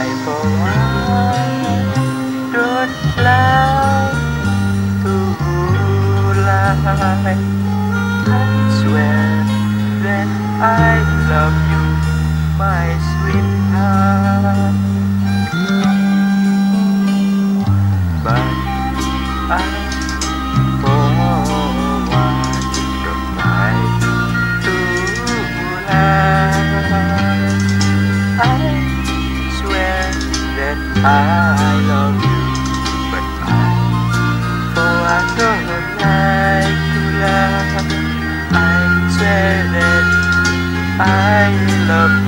I for one would like to lie. I swear that I love you, my sweetheart. But I for one would like to lie. I swear that I love you, but I don't like to love. I swear that I love you.